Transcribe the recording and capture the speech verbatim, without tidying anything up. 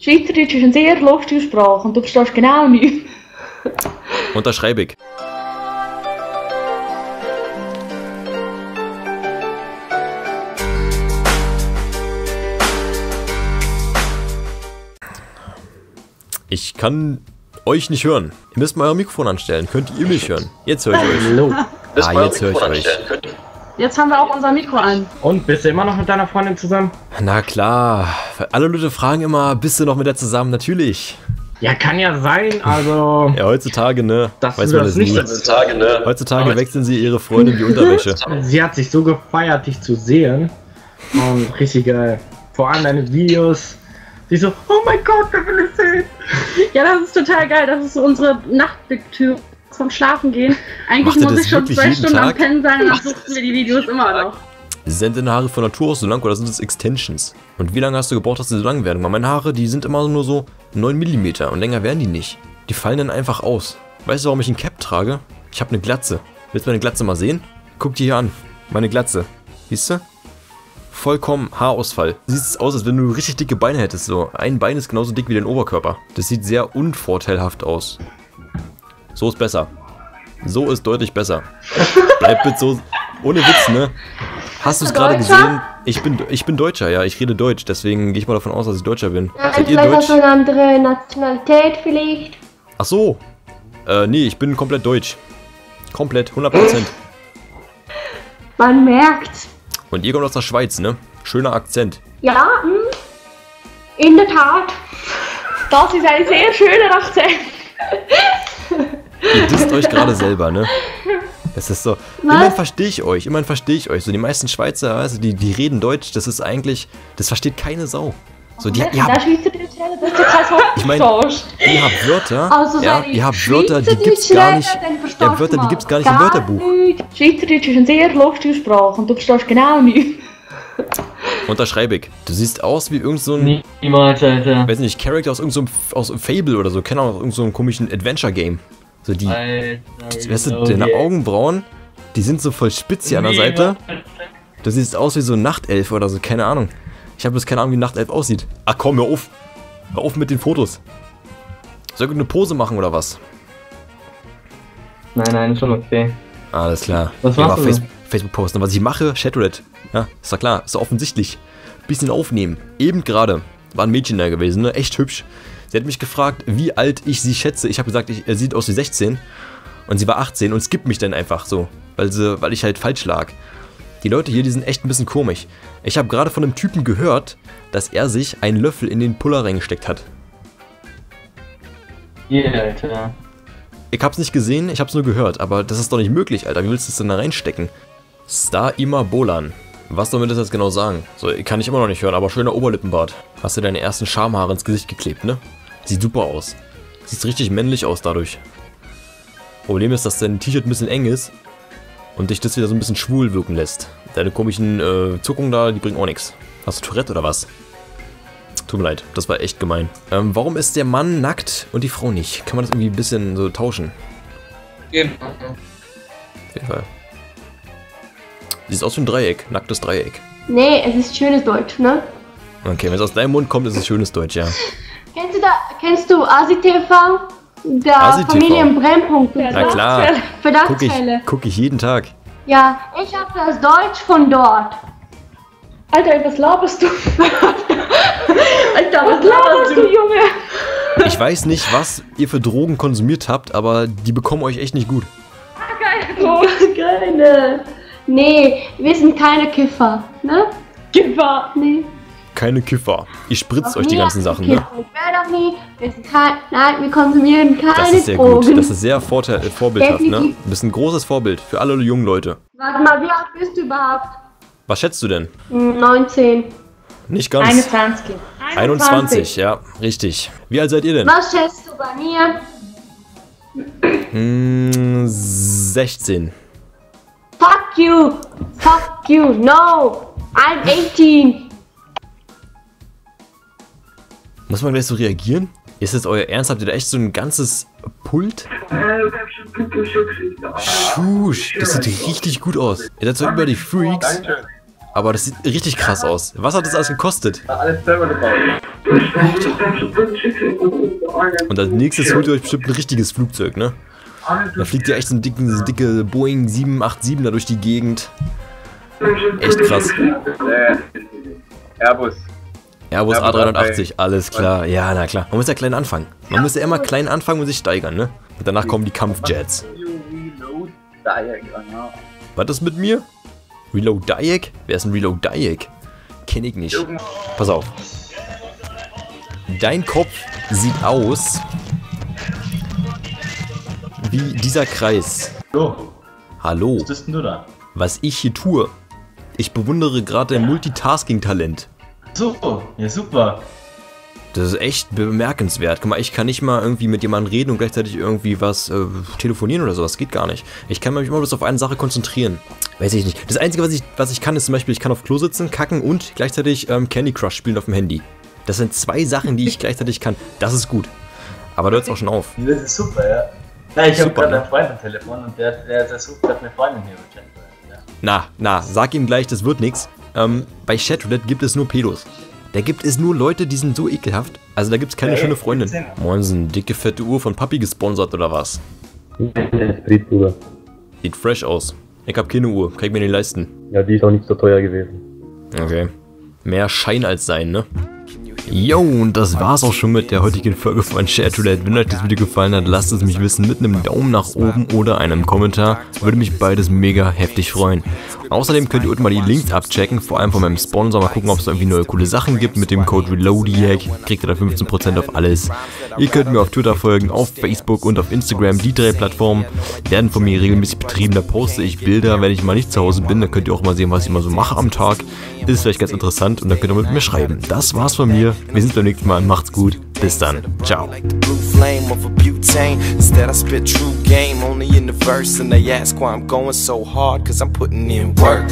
Schweizerdeutsch ist eine sehr lustige Sprache und du verstehst genau nichts. Unterschreibe ich. Ich kann euch nicht hören. Ihr müsst mal euer Mikrofon anstellen. Könnt ihr mich hören? Jetzt höre ich euch. Ah, jetzt höre ich euch. Jetzt haben wir auch unser Mikro an. Und bist du immer noch mit deiner Freundin zusammen? Na klar. Alle Leute fragen immer, bist du noch mit der zusammen? Natürlich. Ja, kann ja sein, also... Ja, heutzutage, ne? Das weiß man das nicht. Heutzutage, ne? Heutzutage wechseln sie ihre Freundin die Unterwäsche. Sie hat sich so gefeiert, dich zu sehen. Und richtig geil. Vor allem deine Videos. Sie so, oh mein Gott, das will ich sehen. Ja, das ist total geil. Das ist so unsere Nachtlektüre vom Schlafen gehen. Eigentlich muss ich schon zwei Stunden Tag? am Pennen sein, dann suchen wir die Videos immer noch. Sind deine Haare von Natur aus so lang oder sind es Extensions? Und wie lange hast du gebraucht, dass sie so lang werden? Weil meine Haare, die sind immer nur so neun Millimeter und länger werden die nicht. Die fallen dann einfach aus. Weißt du, warum ich ein Cap trage? Ich habe eine Glatze. Willst du meine Glatze mal sehen? Guck dir hier an. Meine Glatze. Siehst du? Vollkommen Haarausfall. Sieht es aus, als wenn du richtig dicke Beine hättest. So, ein Bein ist genauso dick wie dein Oberkörper. Das sieht sehr unvorteilhaft aus. So ist besser. So ist deutlich besser. Bleib bitte so... Ohne Witz, ne? Hast du es gerade gesehen? Ich bin, ich bin Deutscher, ja. Ich rede Deutsch. Deswegen gehe ich mal davon aus, dass ich Deutscher bin. Ja, seid ihr Deutsch? Vielleicht eine andere Nationalität vielleicht. Ach so. Äh, nee, ich bin komplett deutsch. Komplett, hundert Prozent. Man merkt's. Und ihr kommt aus der Schweiz, ne? Schöner Akzent. Ja, mh. In der Tat. Das ist ein sehr schöner Akzent. Ihr disst euch gerade selber, ne? Das ist so. Was? Immerhin verstehe ich euch, immerhin verstehe ich euch. So die meisten Schweizer, also die, die reden Deutsch, das ist eigentlich, das versteht keine Sau. So, die, ihr habt, ich meine, ihr habt Wörter, also, ja, ihr habt Wörter, die gibt's gar nicht, ja, Wörter, die gibt's gar nicht im Wörterbuch. Schweizerdeutsch ist eine sehr lustige Sprache und du verstehst genau nichts. Unterschreibe ich. Du siehst aus wie irgend so ein, niemals, Alter. Weiß nicht, Charakter aus irgendeinem, so aus Fable oder so, keine Ahnung, aus irgendeinem so komischen Adventure-Game. So die, Alter, die weißt du, deine Augenbrauen, die sind so voll spitz hier an der Seite. Du siehst aus wie so ein Nachtelf oder so, keine Ahnung. Ich habe bloß keine Ahnung, wie Nachtelf aussieht. Ach komm, hör auf. Hör auf mit den Fotos. Soll ich eine Pose machen oder was? Nein, nein, schon okay. Alles klar. Was ja, machst du? Facebook, Facebook posten. Was ich mache, Chatroulette. Ja, ist doch klar, ist doch offensichtlich. Bisschen aufnehmen. Eben gerade war ein Mädchen da gewesen, ne? Echt hübsch. Sie hat mich gefragt, wie alt ich sie schätze. Ich habe gesagt, ich, er sieht aus wie sechzehn. Und sie war achtzehn und skippt mich dann einfach so. Weil, sie, weil ich halt falsch lag. Die Leute hier, die sind echt ein bisschen komisch. Ich habe gerade von einem Typen gehört, dass er sich einen Löffel in den Puller reingesteckt hat. Yeah, Alter. Ich hab's nicht gesehen, ich hab's nur gehört, aber das ist doch nicht möglich, Alter. Wie willst du es denn da reinstecken? Star Ima Bolan. Was soll mir das jetzt genau sagen? So, kann ich immer noch nicht hören, aber schöner Oberlippenbart. Hast du deine ersten Schamhaare ins Gesicht geklebt, ne? Sieht super aus. Sieht richtig männlich aus dadurch. Problem ist, dass dein T-Shirt ein bisschen eng ist. Und dich das wieder so ein bisschen schwul wirken lässt. Deine komischen äh, Zuckungen da, die bringen auch nichts. Hast du Tourette oder was? Tut mir leid, das war echt gemein. Ähm, warum ist der Mann nackt und die Frau nicht? Kann man das irgendwie ein bisschen so tauschen? Jeden Fall. Auf jeden Fall. Sieht aus wie ein Dreieck, nacktes Dreieck. Nee, es ist schönes Deutsch, ne? Okay, wenn es aus deinem Mund kommt, ist es schönes Deutsch, ja. Kennst du da, kennst du AsiTV? Der AsiTV. Familienbrennpunkt. Na klar, gucke ich, guck ich jeden Tag. Ja, ich hab das Deutsch von dort. Alter, was laberst du? Alter, was laberst du, Junge? Ich weiß nicht, was ihr für Drogen konsumiert habt, aber die bekommen euch echt nicht gut. Ah, keine, keine. Nee, wir sind keine Kiffer, ne? Kiffer, nee. Keine Kiffer. Ihr spritzt euch die ganzen Sachen, ne? Wir sind kein, nein, wir konsumieren keine Drogen. Das ist sehr gut. Das ist sehr vorteil, äh, vorbildhaft, ne? Du bist ein großes Vorbild für alle jungen Leute. Warte mal, wie alt bist du überhaupt? Was schätzt du denn? neunzehn. Nicht ganz. einundzwanzig. einundzwanzig, ja, richtig. Wie alt seid ihr denn? Was schätzt du bei mir? Hm, sechzehn. Fuck you! Fuck you! No! I'm achtzehn! Muss man gleich so reagieren? Ist das euer Ernst? Habt ihr da echt so ein ganzes Pult? Schusch, das sieht richtig gut aus. Ihr seid so über die Freaks. Aber das sieht richtig krass aus. Was hat das alles gekostet? Alles selber gebaut. Und als nächstes holt ihr euch bestimmt ein richtiges Flugzeug, ne? Da fliegt ihr echt so eine dicke, so dicke Boeing sieben acht sieben da durch die Gegend. Echt krass. Airbus. Airbus A dreihundertachtzig, alles klar. Ja, na klar. Man muss ja klein anfangen. Man muss ja immer klein anfangen und sich steigern, ne? Und danach kommen die Kampfjets. Was ist mit mir? RELOADIAK? Wer ist ein RELOADIAK? Kenn ich nicht. Pass auf. Dein Kopf sieht aus wie dieser Kreis. Hallo. Hallo. Was bist denn du da? Was ich hier tue. Ich bewundere gerade dein Multitasking-Talent. So, ja super. Das ist echt bemerkenswert. Guck mal, ich kann nicht mal irgendwie mit jemandem reden und gleichzeitig irgendwie was äh, telefonieren oder sowas. Geht gar nicht. Ich kann mich immer bloß auf eine Sache konzentrieren. Weiß ich nicht. Das Einzige, was ich, was ich kann, ist zum Beispiel, ich kann auf Klo sitzen, kacken und gleichzeitig ähm, Candy Crush spielen auf dem Handy. Das sind zwei Sachen, die ich gleichzeitig kann. Das ist gut. Aber da hört es auch schon auf. Das ist super, ja. Na, ich habe gerade einen Freund am Telefon und der, der, der sucht gerade eine Freundin hier. Ja. Na, na, sag ihm gleich, das wird nichts. Ähm, bei Chatroulette gibt es nur Pedos. Da gibt es nur Leute, die sind so ekelhaft. Also da gibt es keine hey, schöne Freundin. Moin, so eine dicke, fette Uhr von Papi gesponsert oder was? Sieht fresh aus. Ich hab keine Uhr, kann ich mir nicht leisten. Ja, die ist auch nicht so teuer gewesen. Okay. Mehr Schein als Sein, ne? Yo, und das war's auch schon mit der heutigen Folge von Chatroulette. Wenn euch das Video gefallen hat, lasst es mich wissen mit einem Daumen nach oben oder einem Kommentar. Würde mich beides mega heftig freuen. Außerdem könnt ihr unten mal die Links abchecken, vor allem von meinem Sponsor. Mal gucken, ob es irgendwie neue coole Sachen gibt. Mit dem Code RELOADIAK kriegt ihr da fünfzehn Prozent auf alles. Ihr könnt mir auf Twitter folgen, auf Facebook und auf Instagram. Die drei Plattformen werden von mir regelmäßig betrieben. Da poste ich Bilder, wenn ich mal nicht zu Hause bin. Da könnt ihr auch mal sehen, was ich immer so mache am Tag. Ist vielleicht ganz interessant und dann könnt ihr mit mir schreiben. Das war's von mir. Wir sehen uns beim nächsten Mal. Macht's gut. Bis dann. Ciao. Work.